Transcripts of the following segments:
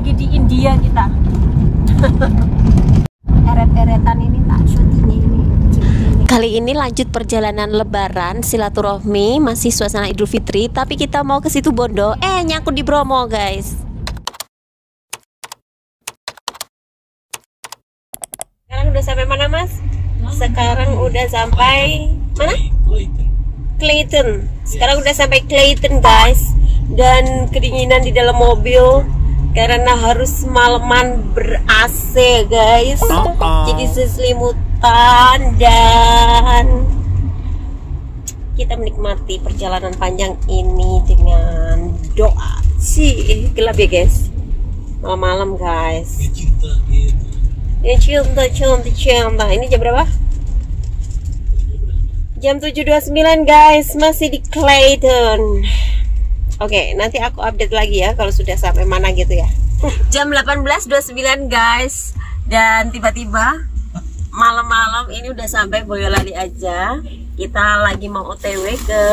lagi di India kita. Eret-eretan ini tak syuting ini. Kali ini lanjut perjalanan lebaran silaturahmi, masih suasana Idul Fitri, tapi kita mau ke Situbondo, nyangkut di Bromo, guys. Sekarang udah sampai mana, Mas? Sekarang udah sampai mana? Klaten. Sekarang udah sampai Klaten, guys. Dan kedinginan di dalam mobil karena harus semalaman ber-AC, guys. Jadi seselimutan dan kita menikmati perjalanan panjang ini dengan doa. Gelap ya, guys. Malam-malam, guys. Ini cinta. Ini jam berapa? Jam 7.29, guys. Masih di Klaten. Oke, nanti aku update lagi ya kalau sudah sampai mana gitu ya. Jam 18.29 guys. Dan tiba-tiba malam-malam ini udah sampai Boyolali aja. Kita lagi mau OTW ke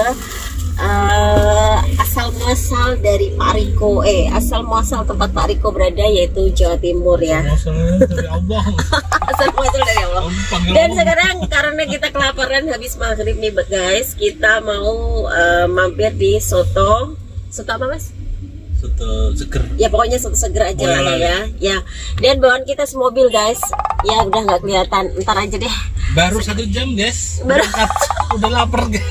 asal muasal dari Pak Riko. Asal muasal tempat Pak Riko berada yaitu Jawa Timur ya. Asal muasal dari Allah. Dan sekarang karena kita kelaparan habis maghrib nih guys, kita mau mampir di soto. Soto apa, Mas? Soto seger. Ya pokoknya soto seger aja lah ya. Ya. Dan bawaan kita semobil, guys. Ya udah nggak kelihatan. Ntar aja deh. Baru 1 jam, guys. Udah lapar, guys.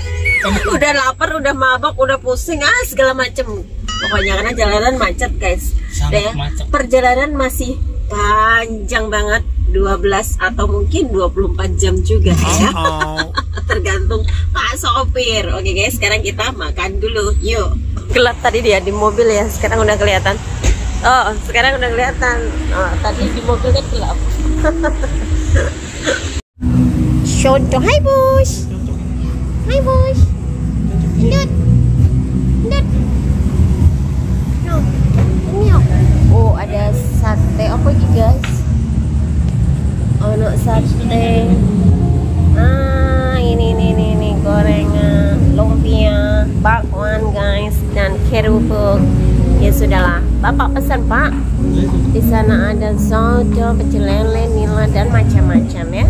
Udah lapar, udah mabok, udah pusing, segala macem. Pokoknya karena jalanan macet, guys. Deh, perjalanan masih panjang banget. 12 atau mungkin 24 jam juga ya. Tergantung Pak sopir. Oke guys, sekarang kita makan dulu. Yuk. Gelap tadi dia di mobil ya. Sekarang udah kelihatan. Oh, sekarang udah kelihatan. Oh, tadi di mobil kan gelap. Contoh, hai bos. Hai bos. Ndut. Ndut. No. Ini oh, ada sate apa lagi guys? Ono sate, ini gorengan, lumpia, bakwan guys, dan kerupuk. Ya sudahlah, Bapak pesan Pak. Di sana ada soto, pecel lele, nila dan macam-macam ya.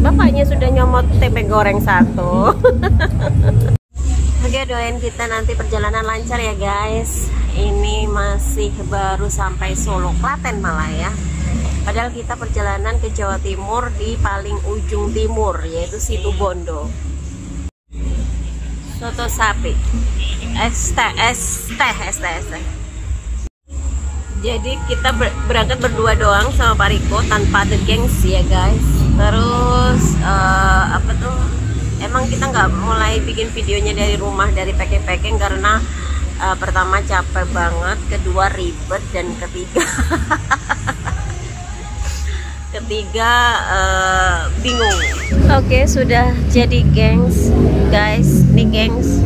Bapaknya sudah nyomot tempe goreng 1. Oke, doain kita nanti perjalanan lancar ya guys. Ini masih baru sampai Solo, Klaten malah ya. Padahal kita perjalanan ke Jawa Timur di paling ujung timur yaitu Situbondo. Soto sapi. STS. Jadi kita berangkat berdua doang sama Pak Riko tanpa the gangs ya guys. Terus emang kita nggak mulai bikin videonya dari rumah dari packing-packing karena pertama capek banget, kedua ribet dan ketiga bingung. Oke, sudah jadi gengs guys. Nih gengs,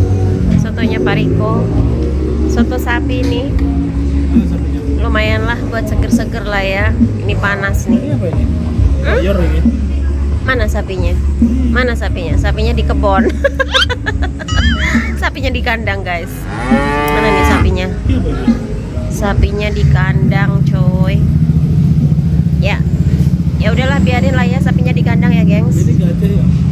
sotonya Pak Riko, soto sapi nih. Lumayan lah buat seger-seger lah ya. Ini panas nih. Mana sapinya? Mana sapinya? Sapinya di kebon. Sapinya di kandang guys. Mana nih sapinya? Sapinya di kandang coy. Ya. Ya udahlah, biarin lah ya sapinya di kandang ya, gengs.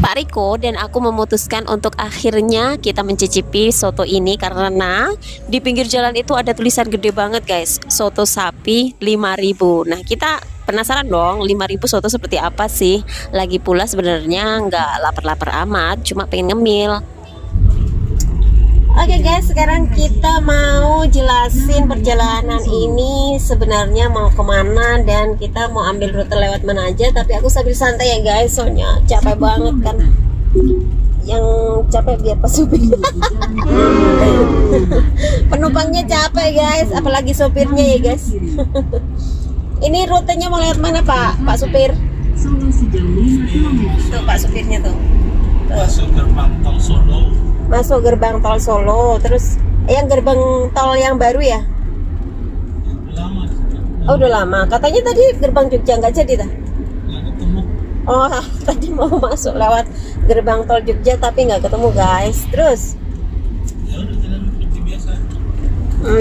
Pak Riko dan aku memutuskan untuk akhirnya kita mencicipi soto ini karena di pinggir jalan itu ada tulisan gede banget, guys. Soto sapi 5.000. Nah, kita penasaran dong 5.000 soto seperti apa sih? Lagi pula sebenarnya nggak lapar-lapar amat, cuma pengen ngemil. Oke guys, sekarang kita mau jelasin perjalanan ini sebenarnya mau kemana dan kita mau ambil rute lewat mana aja. Tapi aku sambil santai ya guys, soalnya capek banget kan. Yang capek biar pas supir. Penumpangnya capek guys, apalagi sopirnya ya guys. Ini rutenya mau lewat mana Pak supir? Tuh Pak supirnya tuh. Masuk gerbang tol Solo. Masuk gerbang tol Solo, terus yang gerbang tol yang baru ya? Lama. Oh udah lama. Katanya tadi gerbang Jogja nggak jadi dah? Nggak ketemu. Oh tadi mau masuk lewat gerbang tol Jogja tapi nggak ketemu guys. Terus? Ya udah jalan seperti biasa.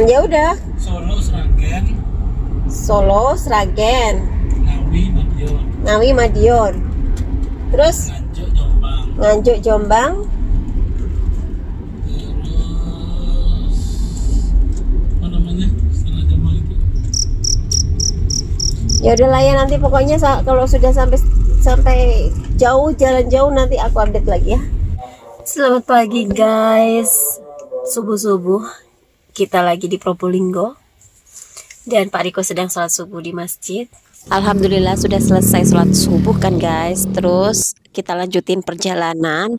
Ya udah. Solo, Sragen. Solo, Sragen. Ngawi, Madiun. Ngawi, Madiun. Terus? Nganjuk, Jombang. Nganjuk, Jombang. Terus apa namanya? Setelah Jombang itu. Ya udahlah ya, nanti pokoknya kalau sudah sampai jauh, jalan jauh, nanti aku update lagi ya. Selamat pagi guys. Subuh-subuh kita lagi di Probolinggo dan Pak Riko sedang sholat subuh di masjid. Alhamdulillah sudah selesai sholat subuh kan guys. Terus kita lanjutin perjalanan.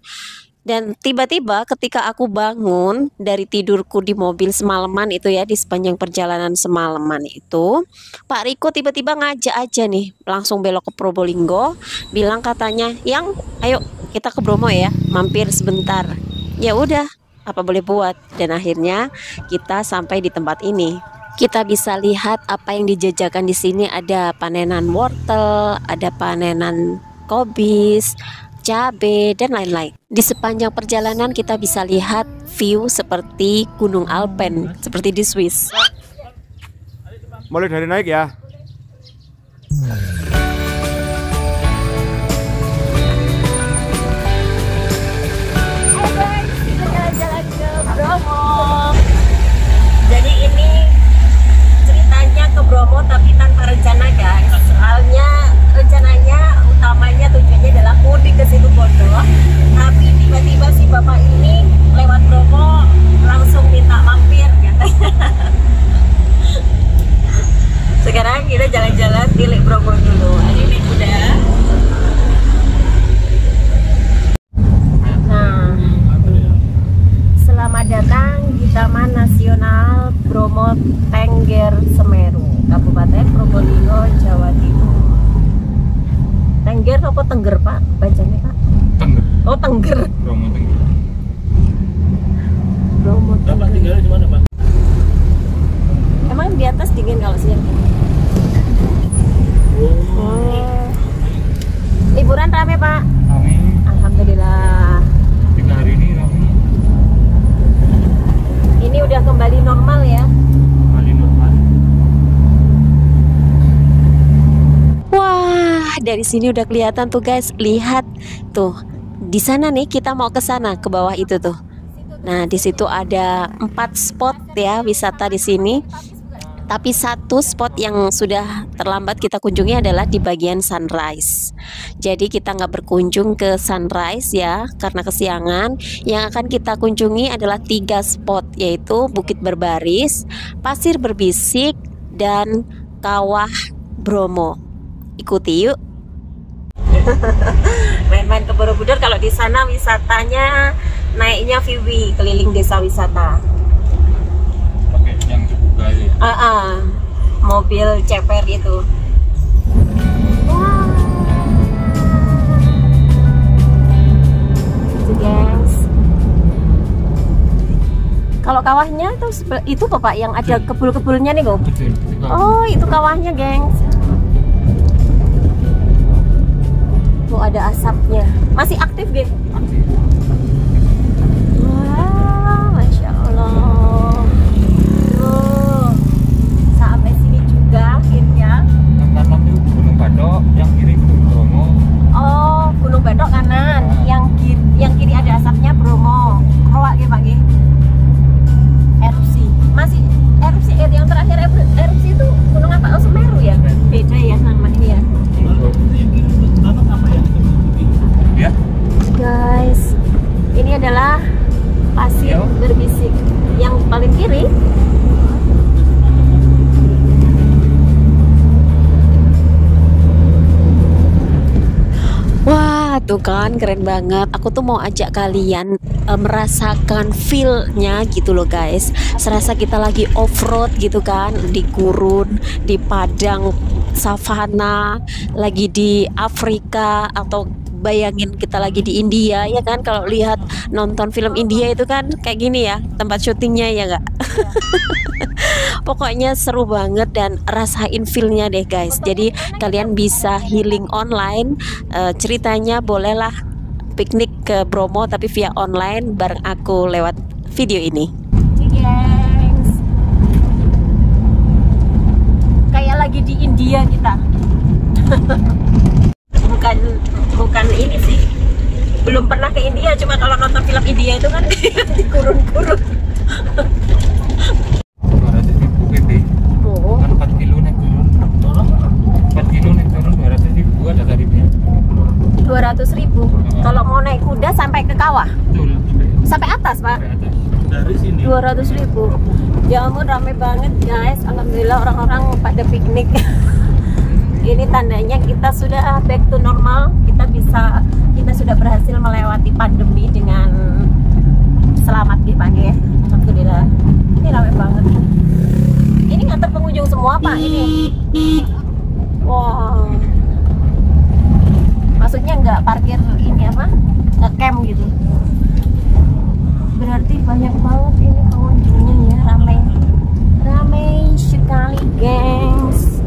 Dan tiba-tiba ketika aku bangun dari tidurku di mobil semalaman itu ya, di sepanjang perjalanan semalaman itu, Pak Riko tiba-tiba ngajak aja nih, langsung belok ke Probolinggo. Bilang katanya, yang ayo kita ke Bromo ya, mampir sebentar. Ya udah, apa boleh buat. Dan akhirnya kita sampai di tempat ini. Kita bisa lihat apa yang dijajakan di sini. Ada panenan wortel, ada panenan kobis, cabe, dan lain-lain. Di sepanjang perjalanan kita bisa lihat view seperti Gunung Alpen, seperti di Swiss. Mulai dari naik ya. Jadi ini ceritanya ke Bromo tapi tanpa rencana guys. Soalnya rencananya utamanya tujuannya adalah mudik ke Situbondo, tapi tiba-tiba si bapak ini lewat Bromo langsung minta mampir katanya. Sekarang kita jalan-jalan di Lek Bromo dulu. Ini udah. Selamat datang di Taman Nasional Bromo Tengger Semeru, Kabupaten Probolinggo, Jawa Timur. Tengger apa Tengger Pak? Bacanya Pak? Tengger. Oh Tengger. Bromo Tengger. Bromo Tengger. Bapak tinggalnya di mana Pak? Emang di atas dingin kalau siang? Oh. Liburan rame Pak? Rame. Alhamdulillah. 3 hari ini rame. Ini udah kembali normal ya? Kembali normal. Wah, dari sini udah kelihatan tuh guys. Lihat tuh, di sana nih kita mau ke sana ke bawah itu tuh. Nah, di situ ada 4 spot ya wisata di sini. Tapi satu spot yang sudah terlambat kita kunjungi adalah di bagian sunrise. Jadi kita nggak berkunjung ke sunrise ya, karena kesiangan. Yang akan kita kunjungi adalah 3 spot, yaitu Bukit Bergaris, Pasir Berbisik, dan Kawah Bromo. Ikuti yuk. Main-main ke Borobudur. Kalau di sana wisatanya naiknya Viwi, keliling desa wisata. Oke, yang dibuka ya. Mobil ceper itu. Kalau kawahnya itu Bapak yang ada kebul-kebulnya nih kok. Oh, itu kawahnya, gengs. Oh, ada asapnya. Masih aktif, geng? Aktif. Wah, Masya Allah. Tuh, sampai sini juga akhirnya. Yang kanan itu Gunung Badok, yang kiri Gunung Bromo. Oh, Gunung Badok kanan, yang kiri ada asapnya Bromo. Roak ya, Pak, geng? Erupsi, masih erupsi yang terakhir erupsi itu gunung apa? Semeru ya? Beda ya sama ini ya. Ya. Guys, ini adalah Pasir Berbisik yang paling kiri. Wah, tuh kan keren banget. Aku tuh mau ajak kalian merasakan feel-nya gitu loh guys. Serasa kita lagi off-road gitu kan, di gurun, di padang savana, lagi di Afrika, atau bayangin kita lagi di India ya kan. Kalau lihat nonton film India itu kan kayak gini ya tempat syutingnya ya nggak. Pokoknya seru banget dan rasain feel-nya deh guys. Jadi kalian bisa healing online, ceritanya bolehlah piknik ke Bromo tapi via online bareng aku lewat video ini. Bukan ini sih, belum pernah ke India, cuma kalau nonton film India itu kan dikurun-kurun. Pak, dari sini 200.000. Ya ampun, rame banget guys. Alhamdulillah orang-orang pada piknik. Ini tandanya kita sudah back to normal. Kita sudah berhasil melewati pandemi dengan selamat di pagi. Alhamdulillah. Ini rame banget. Ini ngantar pengunjung semua Pak ini. Wow. Maksudnya nggak parkir ini apa? Nge-camp gitu. Berarti banyak banget ini pengunjungnya ya, ramai sekali gengs.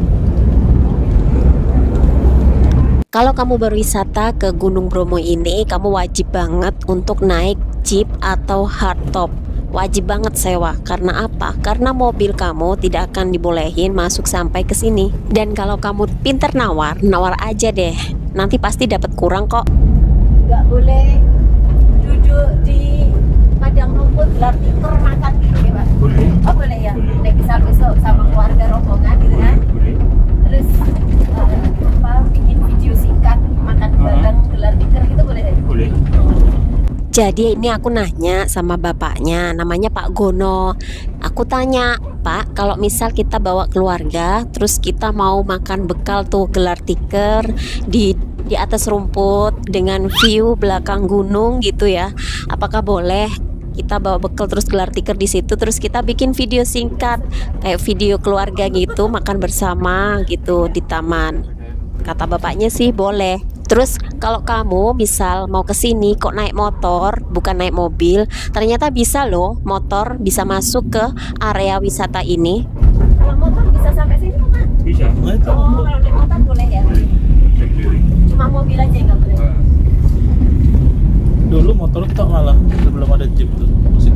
Kalau kamu berwisata ke Gunung Bromo ini, kamu wajib banget untuk naik jeep atau hardtop. Wajib banget sewa. Karena apa? Karena mobil kamu tidak akan dibolehin masuk sampai ke sini. Dan kalau kamu pinter nawar aja deh, nanti pasti dapat kurang kok. Gak boleh duduk di padang rumput, gelar tikar, makan gitu ya Pak? Boleh. Oh boleh ya? Naik pisau-pisau sama keluarga rombongan gitu kan? Boleh. Terus bikin video singkat, makan bareng, gelar tikar gitu boleh ya? Boleh. Jadi ini aku nanya sama bapaknya, namanya Pak Gono. Aku tanya, Pak, kalau misal kita bawa keluarga, terus kita mau makan bekal tuh gelar tikar di atas rumput dengan view belakang gunung gitu ya, apakah boleh? Kita bawa bekal terus gelar tikar di situ, terus kita bikin video singkat kayak video keluarga gitu, makan bersama gitu di taman. Kata bapaknya sih boleh. Terus kalau kamu misal mau ke sini kok naik motor, bukan naik mobil, ternyata bisa loh motor bisa masuk ke area wisata ini. Kalau motor bisa sampai sini Pak? Bisa. Oh, kalau naik motor boleh ya? Cuma mobil aja nggak boleh. Dulu motor kita malah sebelum ada jeep tuh, musik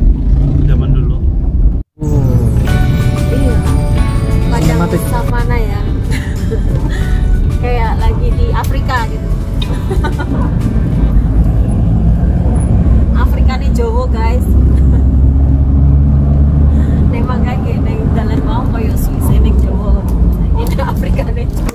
zaman dulu. Iya, padang savana ya. Kayak lagi di Afrika gitu. Afrika nih Jawa guys. Memang kayak neng jalan mau koyo Swiss neng Jawa. Ini Afrika nih Jawa.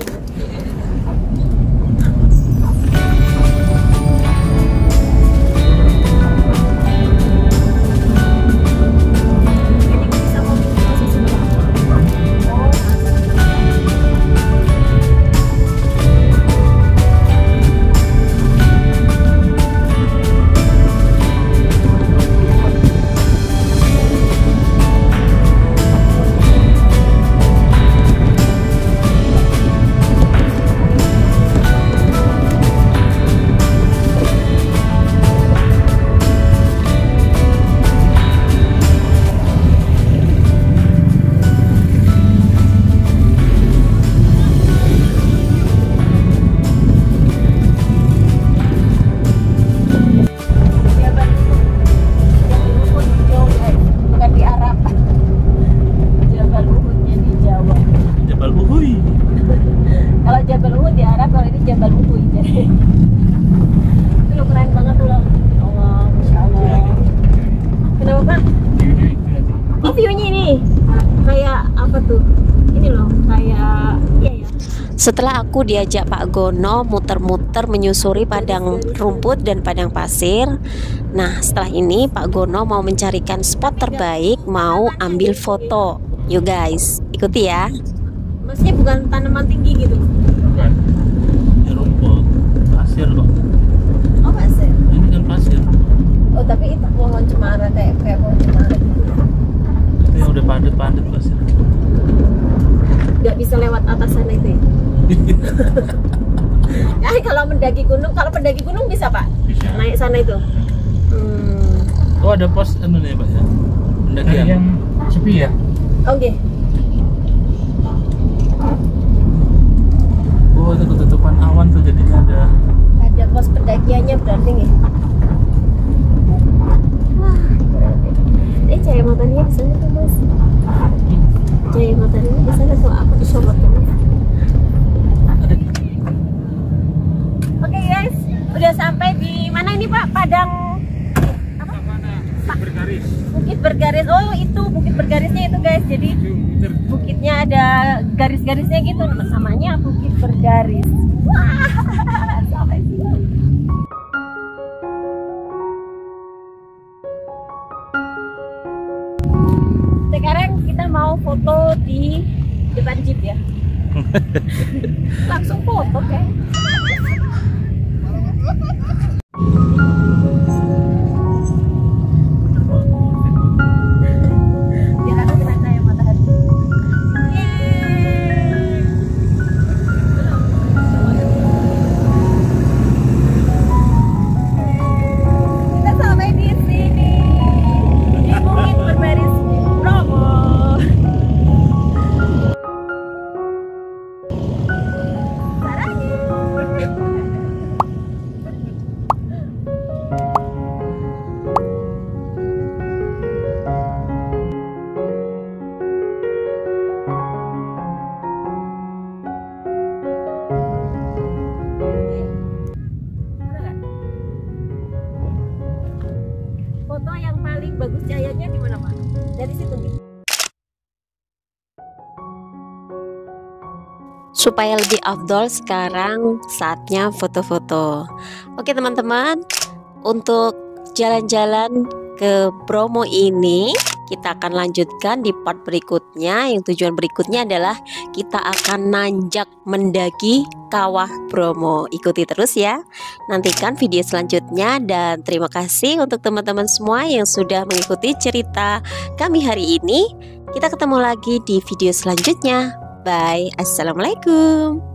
Setelah aku diajak Pak Gono muter-muter menyusuri padang rumput dan padang pasir. Nah setelah ini Pak Gono mau mencarikan spot terbaik, mau ambil foto. Yuk guys, ikuti ya. Maksudnya bukan tanaman tinggi gitu? Bukan, ini rumput, pasir kok. Oh pasir? Ini kan pasir. Oh tapi itu pohon cemara kayak pohon cemara. Tapi udah padat-padat pasir. Gak bisa lewat atasan itu ya? Nah, kalau mendaki gunung bisa Pak? Bisa. Naik sana itu. Oh ada pos anu nih Pak ya? Pendakian. Yang sepi ya? Oke. Okay. Oh itu ketutupan awan tuh jadinya ada pos pendakiannya berarti ya? Wah. Cahaya mataharinya di sana tuh Mas. Cahaya mataharinya di sana, so aku disorot. guys, jadi bukitnya ada garis-garisnya gitu, namanya Bukit Bergaris. Wah, sampai sini. Sekarang kita mau foto di depan jeep ya. Langsung foto, oke. Supaya lebih afdol, sekarang saatnya foto-foto. Oke teman-teman, untuk jalan-jalan ke Bromo ini kita akan lanjutkan di part berikutnya. Yang tujuan berikutnya adalah kita akan nanjak mendaki Kawah Bromo. Ikuti terus ya, nantikan video selanjutnya. Dan terima kasih untuk teman-teman semua yang sudah mengikuti cerita kami hari ini. Kita ketemu lagi di video selanjutnya. Bye, assalamualaikum.